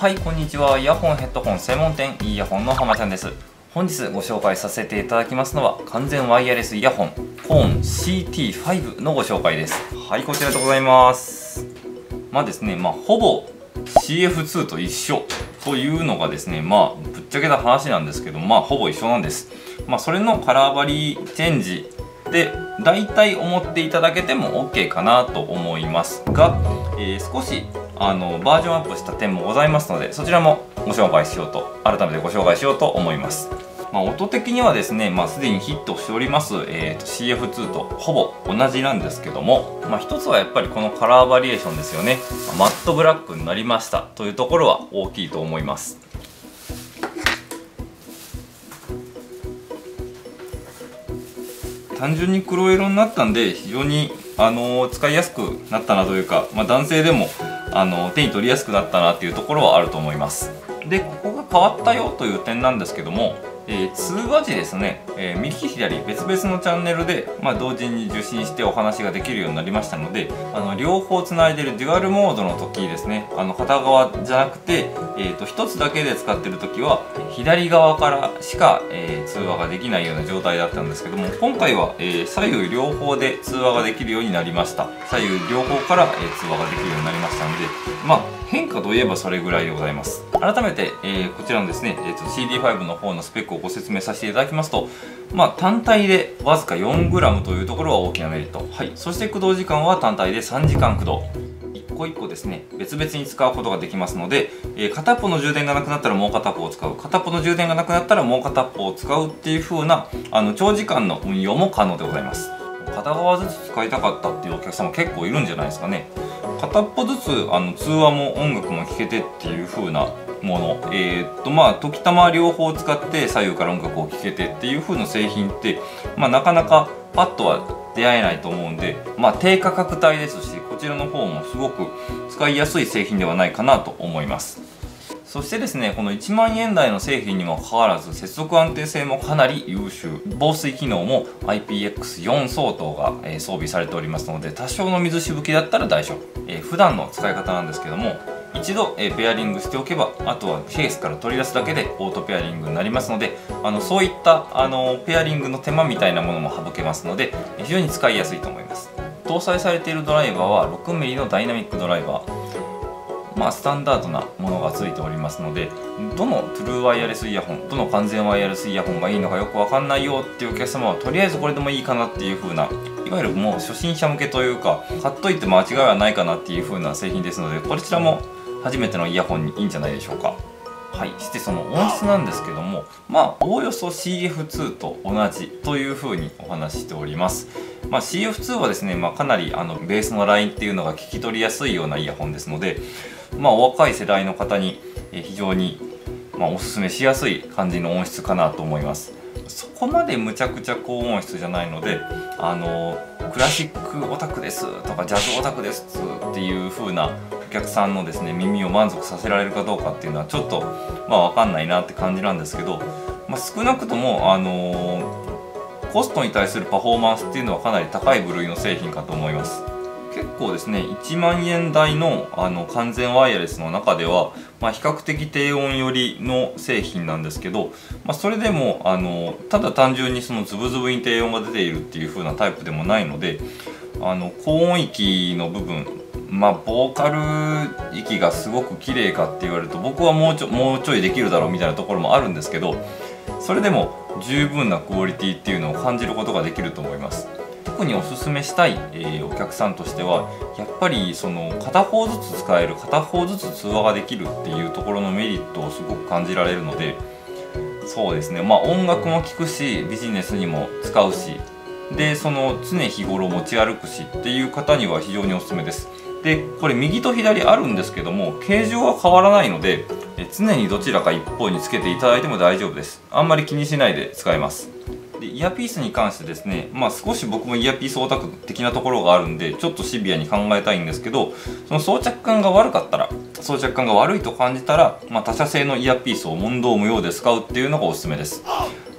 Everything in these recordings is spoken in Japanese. はい、こんにちは。イヤホンヘッドホン専門店イヤホンの浜ちゃんです。本日ご紹介させていただきますのは完全ワイヤレスイヤホンCOWON CT5 のご紹介です。はい、こちらでございます。ほぼ CF2 と一緒というのがですね、ぶっちゃけた話なんですけど、ほぼ一緒なんです。それのカラーバリーチェンジで大体思っていただけても OK かなと思いますが、少しバージョンアップした点もございますので、そちらも改めてご紹介しようと思います。音的にはですね、すでにヒットしております、CF2 とほぼ同じなんですけども、一つはやっぱりこのカラーバリエーションですよね。マットブラックになりましたというところは大きいと思います。単純に黒色になったんで非常に使いやすくなったなというか、男性でも手に取りやすくなったなというところはあると思います。で、ここが変わったよという点なんですけども、通話時ですね、右左別々のチャンネルで、同時に受信してお話ができるようになりましたので、両方つないでるデュアルモードの時ですね、片側じゃなくて、1つだけで使ってる時は左側からしか、通話ができないような状態だったんですけども、今回は、左右両方で通話ができるようになりました。左右両方から、通話ができるようになりましたので、変化といえばそれぐらいでございます。改めて、こちらのですね、CD5 の方のスペックをご説明させていただきますと、単体でわずか 4g というところは大きなメリット、そして駆動時間は単体で3時間駆動、1個1個ですね別々に使うことができますので、片っぽの充電がなくなったらもう片っぽを使う、片っぽの充電がなくなったらもう片っぽを使うっていう風な長時間の運用も可能でございます。片側ずつ使いたかったっていうお客様結構いるんじゃないですかね。片っぽずつ通話も音楽も聴けてっていう風なもの、時たま両方使って左右から音楽を聴けてっていう風な製品って、なかなかパッとは出会えないと思うんで、低価格帯ですし、こちらの方もすごく使いやすい製品ではないかなと思います。そしてですね、この1万円台の製品にもかかわらず接続安定性もかなり優秀、防水機能も IPX4 相当が装備されておりますので、多少の水しぶきだったら大丈夫、普段の使い方なんですけども、一度ペアリングしておけばあとはケースから取り出すだけでオートペアリングになりますので、そういったペアリングの手間みたいなものも省けますので、非常に使いやすいと思います。搭載されているドライバーは 6mm のダイナミックドライバー、スタンダードなものがついておりますので、どのトゥルーワイヤレスイヤホン、どの完全ワイヤレスイヤホンがいいのかよくわかんないよっていうお客様は、とりあえずこれでもいいかなっていう風な、いわゆるもう初心者向けというか、買っといて間違いはないかなっていう風な製品ですので、こちらも初めてのイヤホンにいいんじゃないでしょうか。はい、そしてその音質なんですけども、おおよそ CF2 と同じという風にお話ししております。CF2 はですね、かなりベースのラインっていうのが聞き取りやすいようなイヤホンですので、お若い世代の方に非常におすすめしやすい感じの音質かなと思います。そこまでむちゃくちゃ高音質じゃないので、クラシックオタクですとかジャズオタクですっていう風なお客さんのですね、耳を満足させられるかどうかっていうのはちょっと分かんないなって感じなんですけど、少なくともコストに対するパフォーマンスっていうのはかなり高い部類の製品かと思います。結構ですね、1万円台の完全ワイヤレスの中では、比較的低音寄りの製品なんですけど、それでもただ単純にそのズブズブに低音が出ているっていう風なタイプでもないので、高音域の部分、ボーカル域がすごく綺麗かって言われると、僕はもうちょいできるだろうみたいなところもあるんですけど、それでも十分なクオリティっていうのを感じることができると思います。特におすすめしたい、お客さんとしてはやっぱりその片方ずつ使える、片方ずつ通話ができるっていうところのメリットをすごく感じられるので、そうですね、音楽も聴くしビジネスにも使うしで、その常日頃持ち歩くしっていう方には非常におすすめです。で、これ右と左あるんですけども、形状は変わらないので常にどちらか一方につけていただいても大丈夫です。あんまり気にしないで使えます。で、イヤピースに関してですね、少し僕もイヤピースオタク的なところがあるんでちょっとシビアに考えたいんですけど、その装着感が悪いと感じたら、他社製のイヤピースを問答無用で使うっていうのがおすすめです。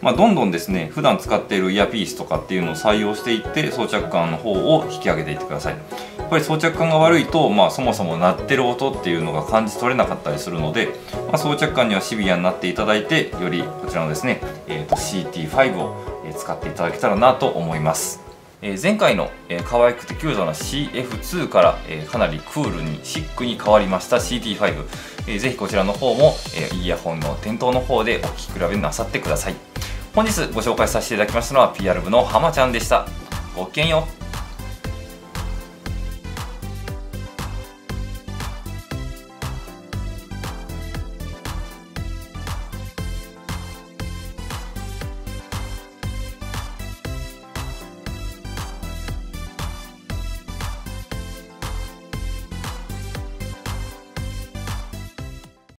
どんどんですね、普段使っているイヤーピースとかっていうのを採用していって、装着感の方を引き上げていってください。やっぱり装着感が悪いと、そもそも鳴ってる音っていうのが感じ取れなかったりするので、装着感にはシビアになっていただいて、よりこちらのですね、CT5 を使っていただけたらなと思います。前回の可愛くてキュートな CF2 からかなりクールにシックに変わりました CT5、ぜひこちらの方もイヤホンの店頭の方でお聴き比べなさってください。本日ご紹介させていただきましたのは PR 部の浜ちゃんでした。ごきげんよう。